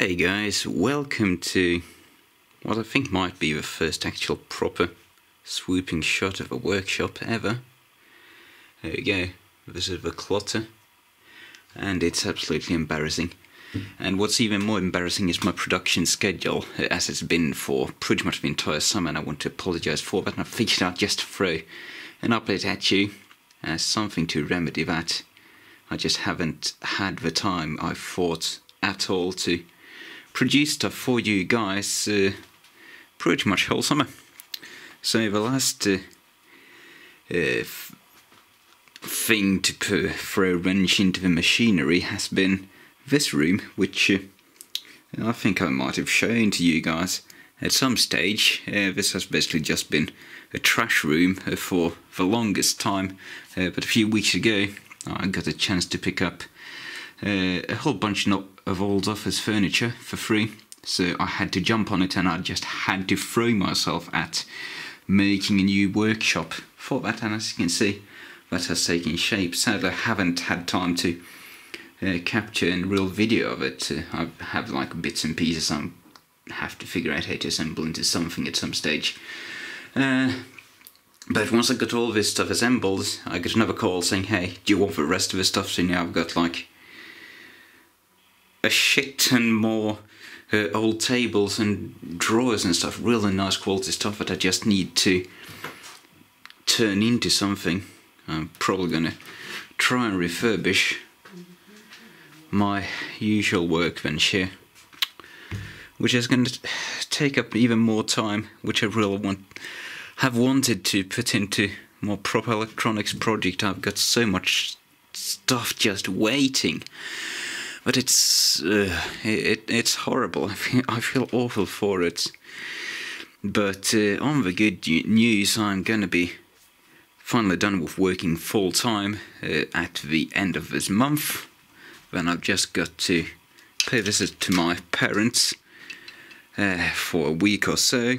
Hey guys, welcome to what I think might be the first actual proper swooping shot of a workshop ever. There we go, this is the clotter, and it's absolutely embarrassing. And what's even more embarrassing is my production schedule, as it's been for pretty much the entire summer, and I want to apologise for that, and I figured I'd just throw an update at you as something to remedy that. I just haven't had the time I thought at all to produce stuff for you guys pretty much whole summer. So the last thing to throw a wrench into the machinery has been this room, which I think I might have shown to you guys at some stage. This has basically just been a trash room for the longest time, but a few weeks ago I got a chance to pick up a whole bunch of old office furniture for free, so I had to jump on it, and I just had to throw myself at making a new workshop for that, and as you can see, that has taken shape. Sadly, I haven't had time to capture a real video of it. I have like bits and pieces I have to figure out how to assemble into something at some stage. But once I got all this stuff assembled, I got another call saying, hey, do you want the rest of the stuff? So now I've got like a shit ton more old tables and drawers and stuff, really nice quality stuff that I just need to turn into something. I'm probably gonna try and refurbish my usual workbench here, which is gonna take up even more time, which I really have wanted to put into more proper electronics project. I've got so much stuff just waiting. But it's horrible. I feel awful for it. But on the good news, I'm gonna be finally done with working full time at the end of this month. Then I've just got to pay visit to my parents for a week or so,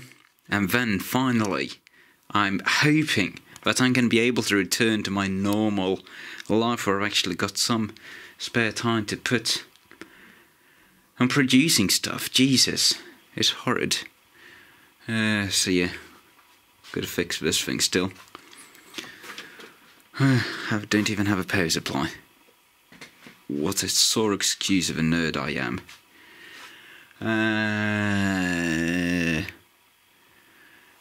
and then finally, I'm hoping that I'm gonna be able to return to my normal life, where I've actually got some spare time to put on producing stuff. Jesus, it's horrid. So yeah, gotta fix this thing still. I don't even have a power supply. What a sore excuse of a nerd I am.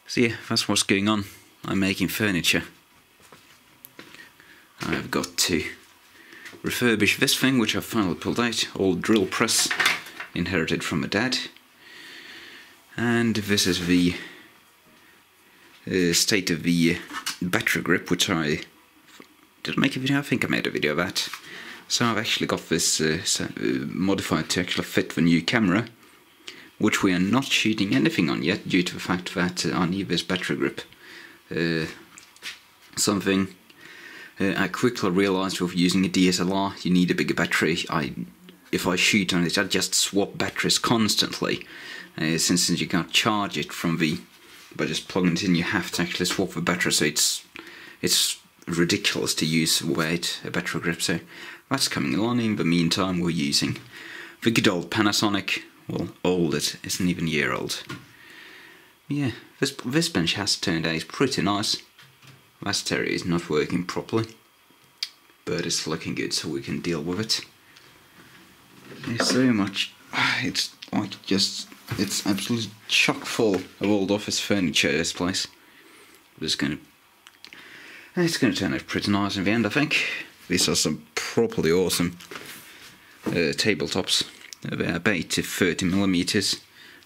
So yeah, that's what's going on. I'm making furniture. I've got to refurbish this thing, which I finally pulled out, old drill press inherited from my dad, and this is the state of the battery grip, which I make a video. I think I made a video of that. So I've actually got this modified to actually fit the new camera, which we are not shooting anything on yet, due to the fact that I need this battery grip. Something I quickly realised with using a DSLR, you need a bigger battery. If I shoot on it, I just swap batteries constantly. Since you can't charge it by just plugging it in, you have to actually swap the battery. So it's ridiculous to use a battery grip. So that's coming along. In the meantime, we're using the good old Panasonic. Well, old, it isn't even a year old. Yeah, this bench has turned out pretty nice. That stereo is not working properly, but it's looking good, so we can deal with it. There's so much. It's like it's absolutely chock full of old office furniture, this place. It's gonna turn out pretty nice in the end, I think. These are some properly awesome tabletops. They're about 30mm,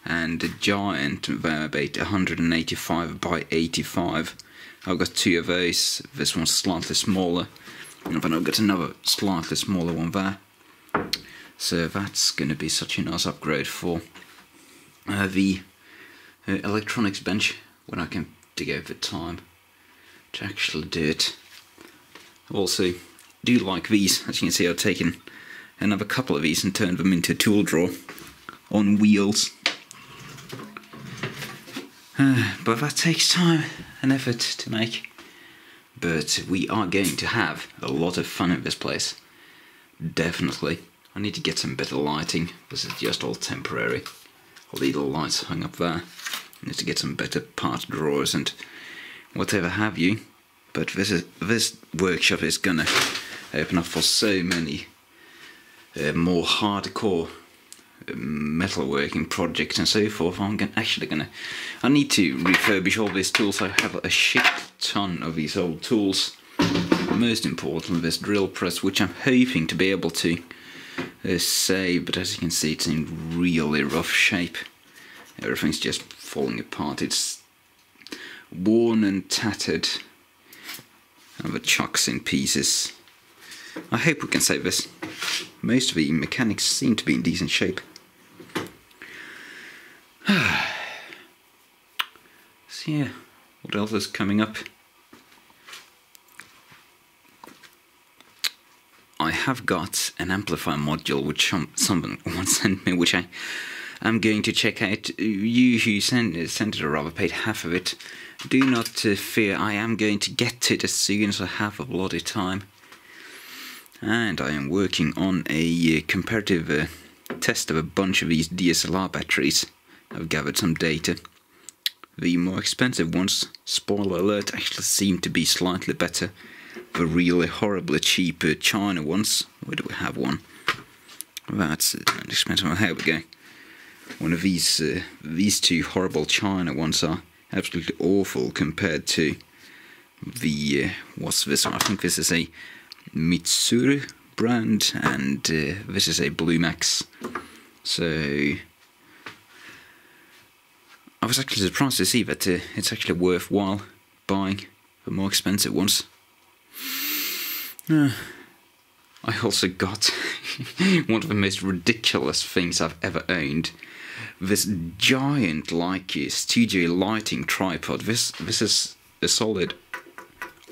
and a giant, they're about 185 by 85. I've got two of those. This one's slightly smaller, and then I've got another slightly smaller one there. So that's going to be such a nice upgrade for the electronics bench, when I can dig over time to actually do it. Also, I do like these. As you can see, I've taken another couple of these and turned them into a tool drawer on wheels. But that takes time and effort to make. But we are going to have a lot of fun in this place. Definitely. I need to get some better lighting. This is just all temporary. All the little lights hung up there. I need to get some better part drawers and whatever have you. But this workshop is gonna open up for so many more hardcore metalworking projects and so forth. I need to refurbish all these tools. I have a shit ton of these old tools. Most importantly, this drill press, which I'm hoping to be able to save, but as you can see, it's in really rough shape. Everything's just falling apart. It's worn and tattered, and the chuck's in pieces. I hope we can save this. Most of the mechanics seem to be in decent shape. So yeah, what else is coming up? I have got an amplifier module which someone once sent me, which I'm going to check out. You who sent it, or rather paid half of it, do not fear, I am going to get to it as soon as I have a bloody time. And I am working on a comparative test of a bunch of these DSLR batteries. I've gathered some data. The more expensive ones, spoiler alert, actually seem to be slightly better. The really horribly cheap China ones. Where do we have one? That's an expensive one. Here we go. One of these two horrible China ones are absolutely awful compared to the what's this one? I think this is a Mitsuru brand, and this is a Blue Max. So I was actually surprised to see that it's actually worthwhile buying the more expensive ones. I also got one of the most ridiculous things I've ever owned. This giant Leikis studio lighting tripod. This is a solid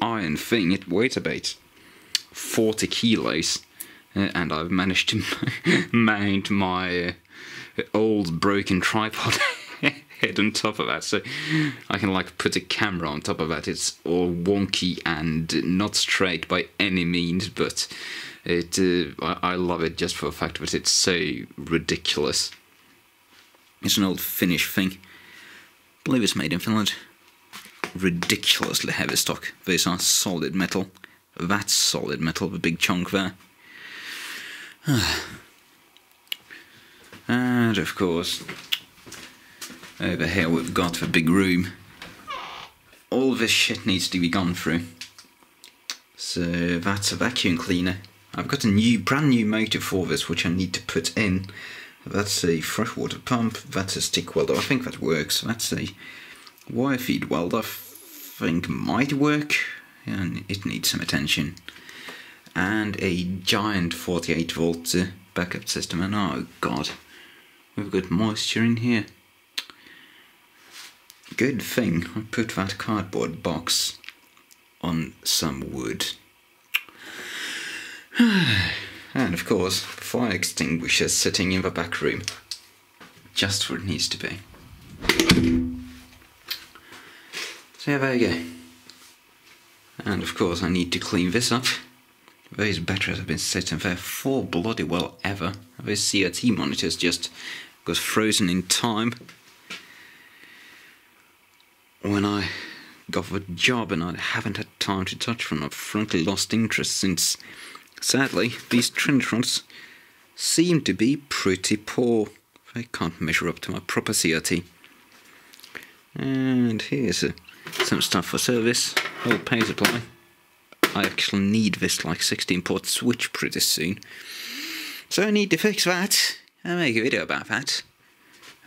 iron thing. It weighs about 40 kilos, and I've managed to mount my old broken tripod head on top of that, so I can like put a camera on top of that. It's all wonky and not straight by any means, but it I love it just for the fact that it's so ridiculous. It's an old Finnish thing. I believe it's made in Finland. Ridiculously heavy stock. Those are solid metal. That's solid metal, the big chunk there. And of course, over here we've got the big room. All this shit needs to be gone through. So that's a vacuum cleaner. I've got a brand new motor for this, which I need to put in. That's a freshwater pump. That's a stick welder. I think that works. That's a wire feed welder. I think might work. And it needs some attention. And a giant 48 volt backup system. And oh god, we've got moisture in here. Good thing I put that cardboard box on some wood. And of course, the fire extinguisher sitting in the back room. Just where it needs to be. So yeah, there you go. And of course I need to clean this up. Those batteries have been sitting there for bloody well ever. Those CRT monitors just got frozen in time. When I got the job, and I haven't had time to touch them. I've frankly lost interest since, sadly, these Trinitrons seem to be pretty poor. They can't measure up to my proper CRT. And here's some stuff for service. Whole power supply. I actually need this like 16-port switch pretty soon. So I need to fix that. I'll make a video about that.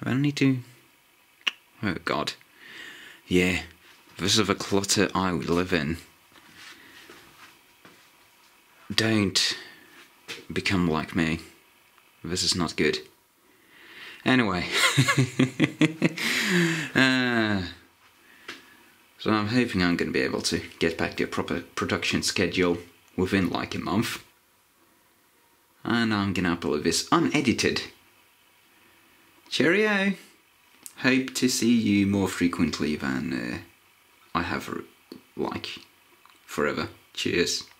I need to... oh god. Yeah, this is the clutter I would live in. Don't become like me. This is not good. Anyway. So I'm hoping I'm going to be able to get back to a proper production schedule within like a month. And I'm going to upload this unedited. Cheerio! Hope to see you more frequently than I have, like, forever. Cheers.